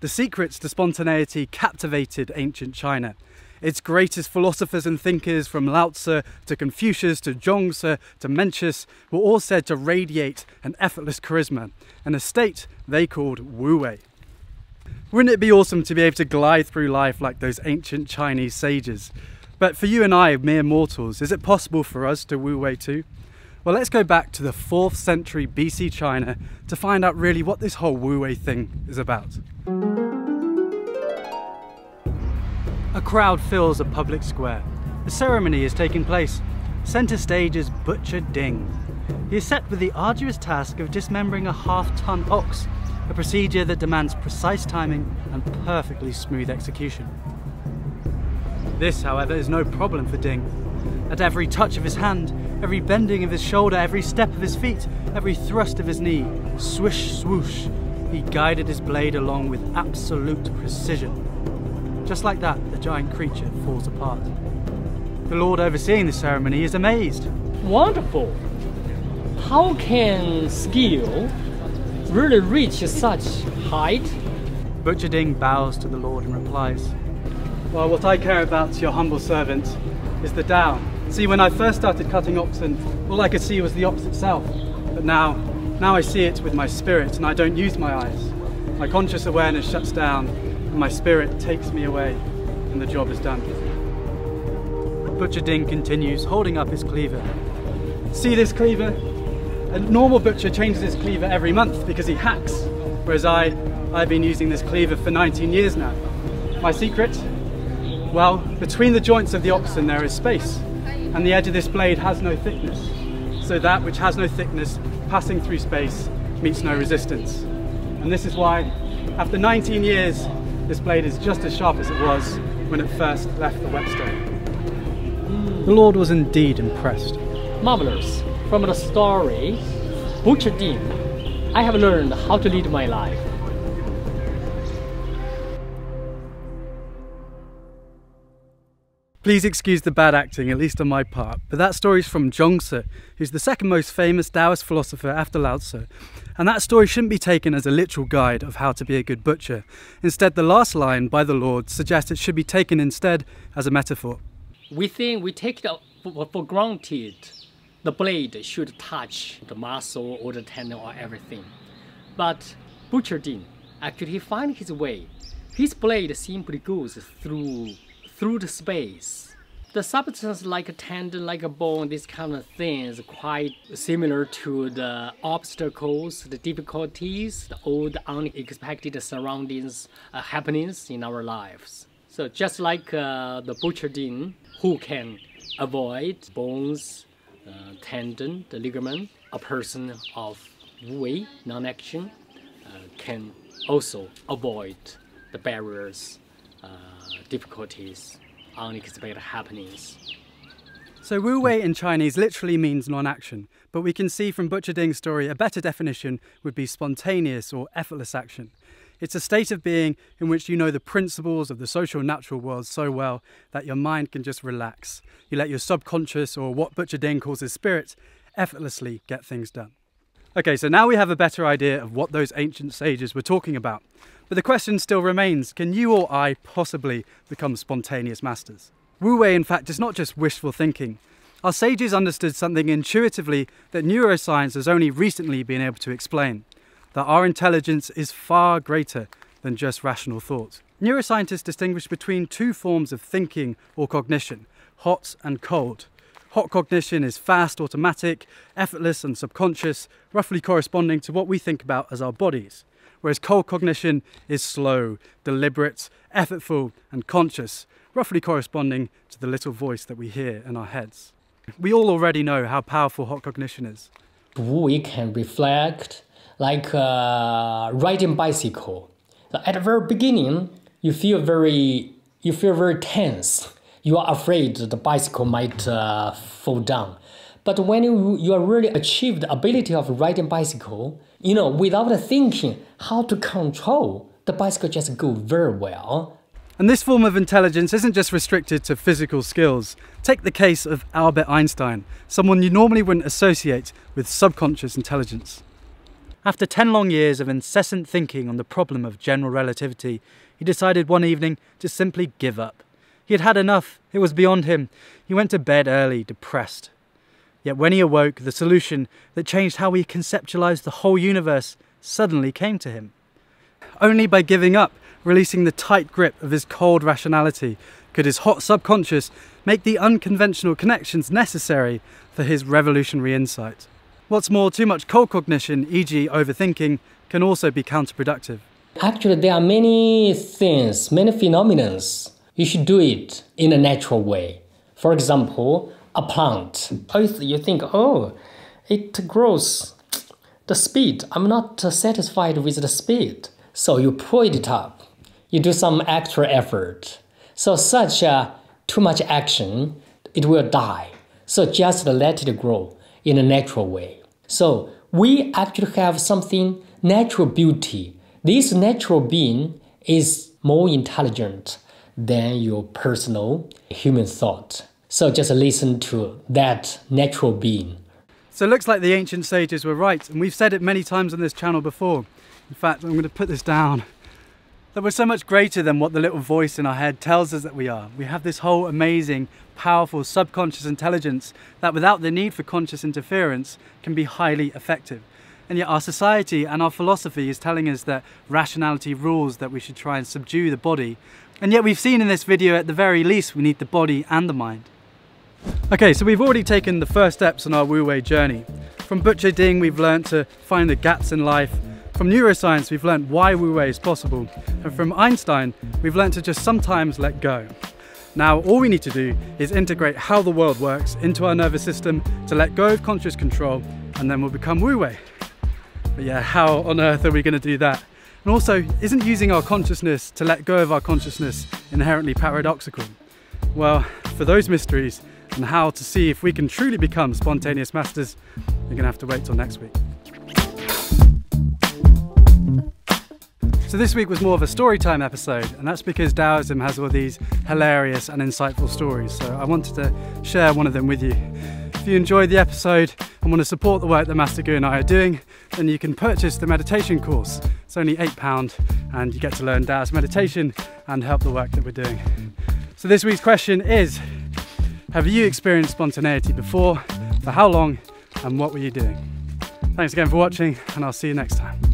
The secrets to spontaneity captivated ancient China. Its greatest philosophers and thinkers, from Lao Tzu to Confucius to Zhuangzi to Mencius, were all said to radiate an effortless charisma, an estate they called Wu Wei. Wouldn't it be awesome to be able to glide through life like those ancient Chinese sages? But for you and I, mere mortals, is it possible for us to Wu Wei too? Well, let's go back to the 4th century BC China to find out really what this whole Wu Wei thing is about. A crowd fills a public square. A ceremony is taking place. Centre stage is Butcher Ding. He is set with the arduous task of dismembering a half-ton ox, a procedure that demands precise timing and perfectly smooth execution. This, however, is no problem for Ding. At every touch of his hand, every bending of his shoulder, every step of his feet, every thrust of his knee, swish, swoosh, he guided his blade along with absolute precision. Just like that, the giant creature falls apart. The lord overseeing the ceremony is amazed. Wonderful! How can skill really reach such height? Butcher Ding bows to the lord and replies, "Well, what I care about, your humble servant, is the Dao. See, when I first started cutting oxen, all I could see was the ox itself. But now I see it with my spirit, and I don't use my eyes. My conscious awareness shuts down, and my spirit takes me away, and the job is done." Butcher Ding continues, holding up his cleaver. "See this cleaver? A normal butcher changes his cleaver every month because he hacks, whereas I've been using this cleaver for 19 years now. My secret? Well, between the joints of the oxen there is space, and the edge of this blade has no thickness. So that which has no thickness, passing through space, meets no resistance. And this is why, after 19 years, this blade is just as sharp as it was when it first left the whetstone." The lord was indeed impressed. "Marvelous. From the story, Butcher Ding, I have learned how to lead my life." Please excuse the bad acting, at least on my part, but that story's from Zhuangzi, who's the second most famous Taoist philosopher after Lao Tzu. And that story shouldn't be taken as a literal guide of how to be a good butcher. Instead, the last line by the lord suggests it should be taken instead as a metaphor. "We think we take it for granted the blade should touch the muscle or the tendon or everything. But Butcher Ding, actually he finds his way. His blade simply goes through the space. The substance like a tendon, like a bone, these kind of things quite similar to the obstacles, the difficulties, the old unexpected surroundings, happenings in our lives. So just like the Butcher Ding, who can avoid bones, tendon, the ligament, a person of Wu Wei, non-action, can also avoid the barriers, difficulties, unexpected happenings." So Wu Wei in Chinese literally means non-action, but we can see from Butcher Ding's story a better definition would be spontaneous or effortless action. It's a state of being in which you know the principles of the social natural world so well that your mind can just relax. You let your subconscious, or what Butcher Ding calls his spirit, effortlessly get things done. Okay, so now we have a better idea of what those ancient sages were talking about. But the question still remains, can you or I possibly become spontaneous masters? Wu Wei, in fact, is not just wishful thinking. Our sages understood something intuitively that neuroscience has only recently been able to explain, that our intelligence is far greater than just rational thought. Neuroscientists distinguish between two forms of thinking or cognition, hot and cold. Hot cognition is fast, automatic, effortless and subconscious, roughly corresponding to what we think about as our bodies. Whereas cold cognition is slow, deliberate, effortful and conscious, roughly corresponding to the little voice that we hear in our heads. We all already know how powerful hot cognition is. Wu Wei can reflect like riding bicycle. At the very beginning, you feel very tense. You are afraid the bicycle might fall down. But when you are really achieved the ability of riding bicycle, you know, without thinking how to control, the bicycle just go very well. And this form of intelligence isn't just restricted to physical skills. Take the case of Albert Einstein, someone you normally wouldn't associate with subconscious intelligence. After 10 long years of incessant thinking on the problem of general relativity, he decided one evening to simply give up. He had had enough, it was beyond him. He went to bed early, depressed. Yet when he awoke, the solution that changed how he conceptualized the whole universe suddenly came to him. Only by giving up, releasing the tight grip of his cold rationality, could his hot subconscious make the unconventional connections necessary for his revolutionary insight. What's more, too much cold cognition, e.g. overthinking, can also be counterproductive. Actually, there are many things, many phenomena. You should do it in a natural way. For example, a plant. You think, oh, it grows the speed. I'm not satisfied with the speed. So you pull it up. You do some extra effort. So such too much action, it will die. So just let it grow in a natural way. So we actually have something, natural beauty. This natural being is more intelligent than your personal human thought. So just listen to that natural being. So it looks like the ancient sages were right, and we've said it many times on this channel before. In fact, I'm going to put this down. That we're so much greater than what the little voice in our head tells us that we are. We have this whole amazing, powerful subconscious intelligence that without the need for conscious interference can be highly effective. And yet our society and our philosophy is telling us that rationality rules, that we should try and subdue the body. And yet we've seen in this video, at the very least, we need the body and the mind. Okay, so we've already taken the first steps on our Wu Wei journey. From Butcher Ding, we've learned to find the gaps in life. From neuroscience, we've learned why Wu Wei is possible. And from Einstein, we've learned to just sometimes let go. Now, all we need to do is integrate how the world works into our nervous system to let go of conscious control, and then we'll become Wu Wei. But yeah, how on earth are we going to do that? And also, isn't using our consciousness to let go of our consciousness inherently paradoxical? Well, for those mysteries and how to see if we can truly become spontaneous masters, you're going to have to wait till next week. So this week was more of a story time episode, and that's because Taoism has all these hilarious and insightful stories, so I wanted to share one of them with you. If you enjoyed the episode and want to support the work that Master Gu and I are doing, then you can purchase the meditation course. It's only £8 and you get to learn Taoist meditation and help the work that we're doing. So this week's question is, have you experienced spontaneity before? For how long? And what were you doing? Thanks again for watching, and I'll see you next time.